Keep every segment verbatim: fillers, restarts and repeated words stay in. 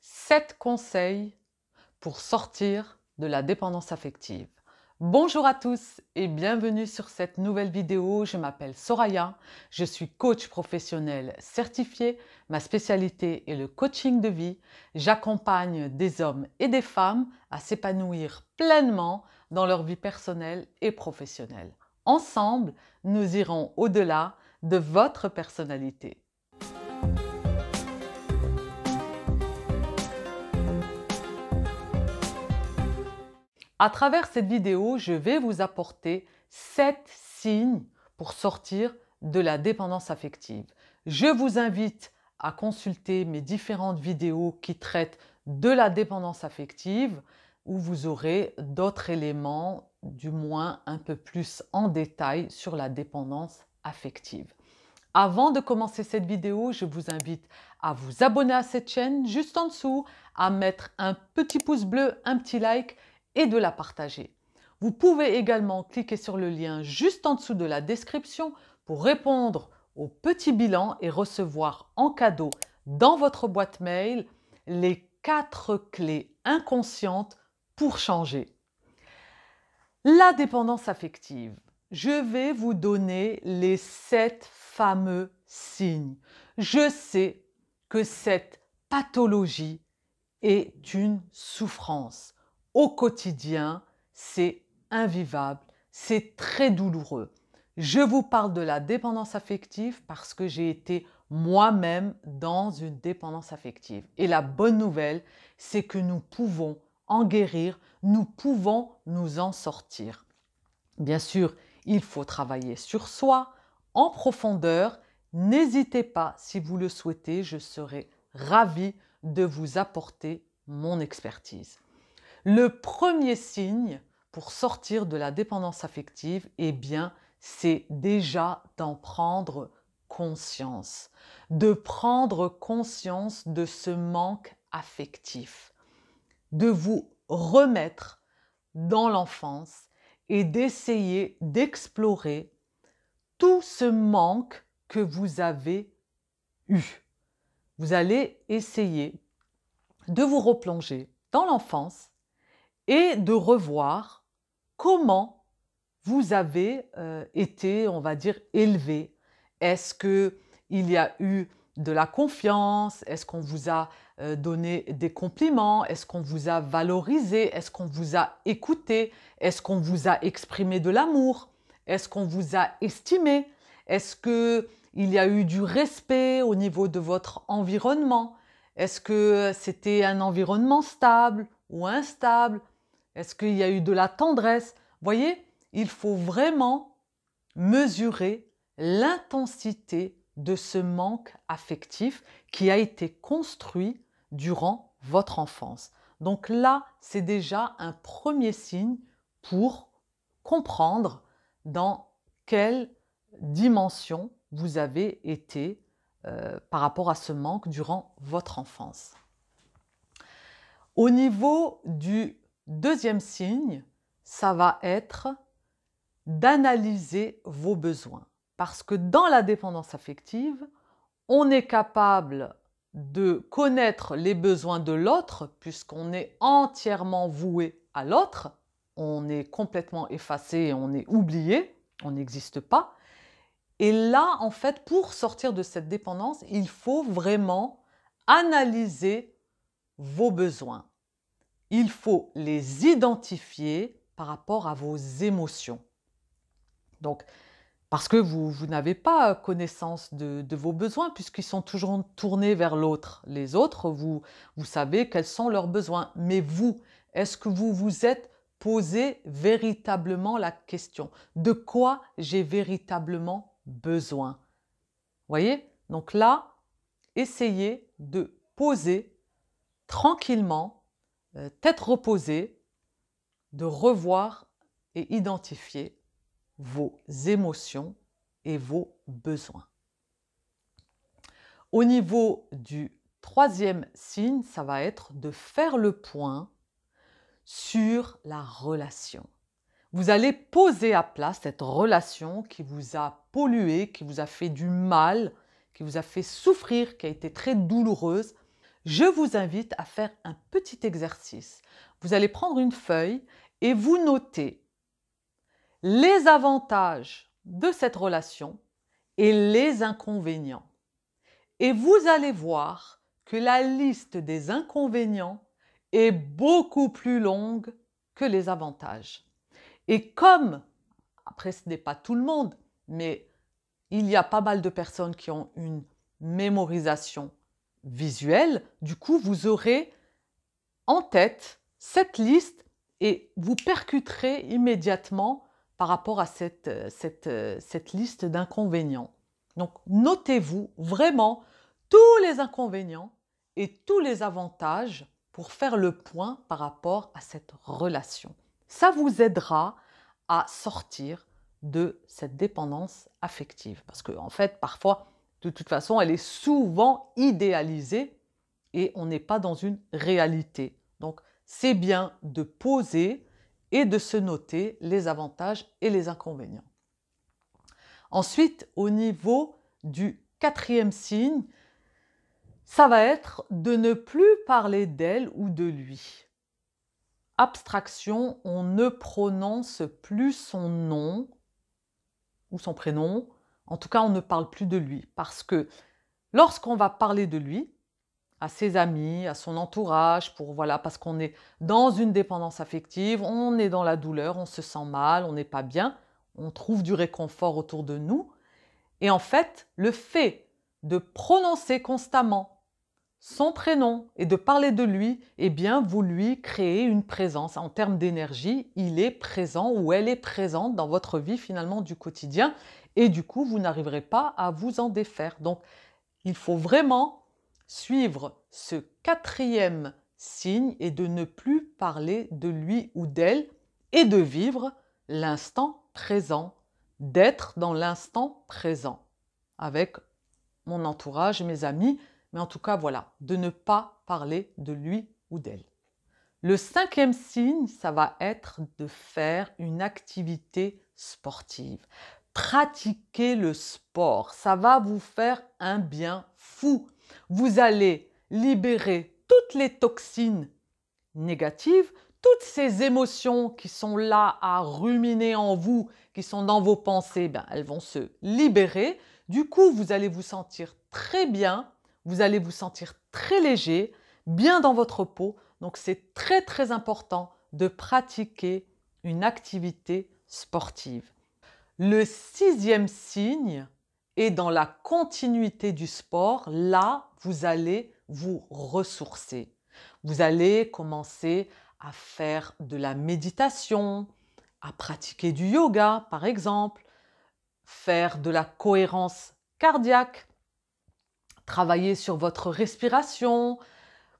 sept conseils pour sortir de la dépendance affective. Bonjour à tous et bienvenue sur cette nouvelle vidéo. Je m'appelle Soraya, je suis coach professionnel certifié. Ma spécialité est le coaching de vie. J'accompagne des hommes et des femmes à s'épanouir pleinement dans leur vie personnelle et professionnelle. Ensemble, nous irons au-delà de votre personnalité. À travers cette vidéo, je vais vous apporter sept signes pour sortir de la dépendance affective. Je vous invite à consulter mes différentes vidéos qui traitent de la dépendance affective où vous aurez d'autres éléments, du moins un peu plus en détail sur la dépendance affective. Avant de commencer cette vidéo, je vous invite à vous abonner à cette chaîne juste en dessous, à mettre un petit pouce bleu, un petit like et de la partager. Vous pouvez également cliquer sur le lien juste en dessous de la description pour répondre au petit bilan et recevoir en cadeau dans votre boîte mail les quatre clés inconscientes pour changer. La dépendance affective. Je vais vous donner les sept fameux signes. Je sais que cette pathologie est une souffrance. Au quotidien, c'est invivable, c'est très douloureux. Je vous parle de la dépendance affective parce que j'ai été moi-même dans une dépendance affective. Et la bonne nouvelle, c'est que nous pouvons en guérir, nous pouvons nous en sortir. Bien sûr, il faut travailler sur soi en profondeur. N'hésitez pas, si vous le souhaitez, je serai ravie de vous apporter mon expertise. Le premier signe pour sortir de la dépendance affective, eh bien, c'est déjà d'en prendre conscience, de prendre conscience de ce manque affectif, de vous remettre dans l'enfance et d'essayer d'explorer tout ce manque que vous avez eu. Vous allez essayer de vous replonger dans l'enfance et de revoir comment vous avez euh, été, on va dire, élevé. Est-ce qu'il y a eu de la confiance? Est-ce qu'on vous a euh, donné des compliments? Est-ce qu'on vous a valorisé? Est-ce qu'on vous a écouté? Est-ce qu'on vous a exprimé de l'amour? Est-ce qu'on vous a estimé? Est-ce qu'il y a eu du respect au niveau de votre environnement? Est-ce que c'était un environnement stable ou instable? Est-ce qu'il y a eu de la tendresse? Vous voyez, il faut vraiment mesurer l'intensité de ce manque affectif qui a été construit durant votre enfance. Donc là, c'est déjà un premier signe pour comprendre dans quelle dimension vous avez été euh, par rapport à ce manque durant votre enfance. Au niveau du deuxième signe, ça va être d'analyser vos besoins. Parce que dans la dépendance affective, on est capable de connaître les besoins de l'autre puisqu'on est entièrement voué à l'autre. On est complètement effacé, on est oublié, on n'existe pas. Et là, en fait, pour sortir de cette dépendance, il faut vraiment analyser vos besoins. Il faut les identifier par rapport à vos émotions. Donc, parce que vous, vous n'avez pas connaissance de, de vos besoins puisqu'ils sont toujours tournés vers l'autre. Les autres, vous, vous savez quels sont leurs besoins. Mais vous, est-ce que vous vous êtes posé véritablement la question de quoi j'ai véritablement besoin? Voyez? Donc là, essayez de poser tranquillement, tête reposée, de revoir et identifier vos émotions et vos besoins. Au niveau du troisième signe, ça va être de faire le point sur la relation. Vous allez poser à plat cette relation qui vous a pollué, qui vous a fait du mal, qui vous a fait souffrir, qui a été très douloureuse. je vous invite à faire un petit exercice. Vous allez prendre une feuille et vous notez les avantages de cette relation et les inconvénients. Et vous allez voir que la liste des inconvénients est beaucoup plus longue que les avantages. Et comme, après ce n'est pas tout le monde, mais il y a pas mal de personnes qui ont une mémorisation visuelle, du coup vous aurez en tête cette liste et vous percuterez immédiatement par rapport à cette, cette, cette liste d'inconvénients. Donc notez-vous vraiment tous les inconvénients et tous les avantages pour faire le point par rapport à cette relation. Ça vous aidera à sortir de cette dépendance affective. Parce que, en fait, parfois, de toute façon, elle est souvent idéalisée et on n'est pas dans une réalité. Donc, c'est bien de poser et de se noter les avantages et les inconvénients. Ensuite, au niveau du quatrième signe, ça va être de ne plus parler d'elle ou de lui. Abstraction, on ne prononce plus son nom ou son prénom. En tout cas, on ne parle plus de lui parce que lorsqu'on va parler de lui, à ses amis, à son entourage, pour, voilà, parce qu'on est dans une dépendance affective, on est dans la douleur, on se sent mal, on n'est pas bien, on trouve du réconfort autour de nous. Et en fait, le fait de prononcer constamment son prénom et de parler de lui, eh bien, vous lui créez une présence. En termes d'énergie, il est présent ou elle est présente dans votre vie finalement du quotidien et du coup, vous n'arriverez pas à vous en défaire. Donc, il faut vraiment suivre ce quatrième signe et de ne plus parler de lui ou d'elle et de vivre l'instant présent, d'être dans l'instant présent avec mon entourage, mes amis, mais en tout cas, voilà, de ne pas parler de lui ou d'elle. Le cinquième signe, ça va être de faire une activité sportive. Pratiquez le sport, ça va vous faire un bien fou. Vous allez libérer toutes les toxines négatives, toutes ces émotions qui sont là à ruminer en vous, qui sont dans vos pensées, ben, elles vont se libérer. Du coup, vous allez vous sentir très bien. Vous allez vous sentir très léger, bien dans votre peau. Donc, c'est très, très important de pratiquer une activité sportive. Le sixième signe est dans la continuité du sport. Là, vous allez vous ressourcer. Vous allez commencer à faire de la méditation, à pratiquer du yoga, par exemple, faire de la cohérence cardiaque, travailler sur votre respiration,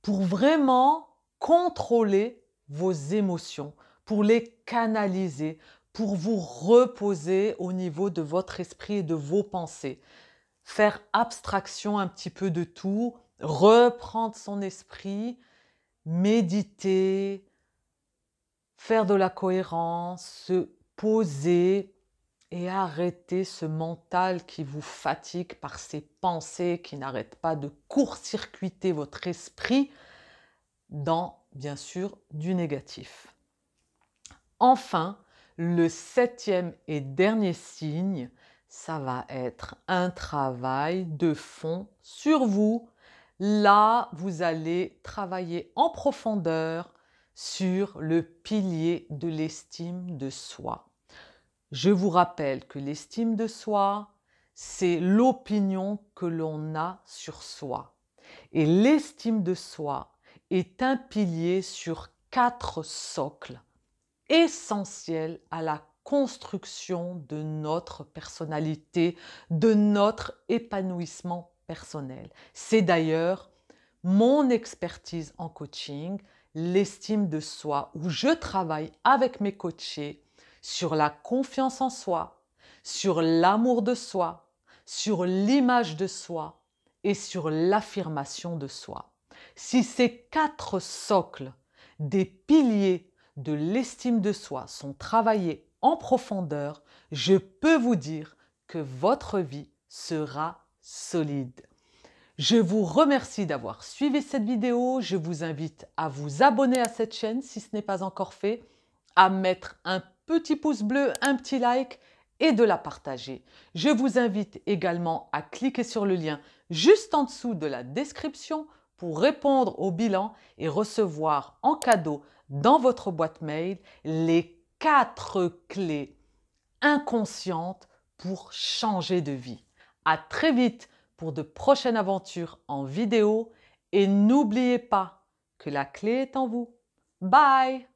pour vraiment contrôler vos émotions, pour les canaliser, pour vous reposer au niveau de votre esprit et de vos pensées. Faire abstraction un petit peu de tout, reprendre son esprit, méditer, faire de la cohérence, se poser, et arrêtez ce mental qui vous fatigue par ces pensées qui n'arrêtent pas de court-circuiter votre esprit dans, bien sûr, du négatif. Enfin, le septième et dernier signe, ça va être un travail de fond sur vous. Là, vous allez travailler en profondeur sur le pilier de l'estime de soi. Je vous rappelle que l'estime de soi, c'est l'opinion que l'on a sur soi. Et l'estime de soi est un pilier sur quatre socles essentiels à la construction de notre personnalité, de notre épanouissement personnel. C'est d'ailleurs mon expertise en coaching, l'estime de soi, où je travaille avec mes coachés sur la confiance en soi, sur l'amour de soi, sur l'image de soi et sur l'affirmation de soi. Si ces quatre socles, des piliers de l'estime de soi sont travaillés en profondeur, je peux vous dire que votre vie sera solide. Je vous remercie d'avoir suivi cette vidéo. Je vous invite à vous abonner à cette chaîne si ce n'est pas encore fait, à mettre un petit pouce bleu, un petit like et de la partager. Je vous invite également à cliquer sur le lien juste en dessous de la description pour répondre au bilan et recevoir en cadeau dans votre boîte mail les quatre clés inconscientes pour changer de vie. À très vite pour de prochaines aventures en vidéo et n'oubliez pas que la clé est en vous. Bye!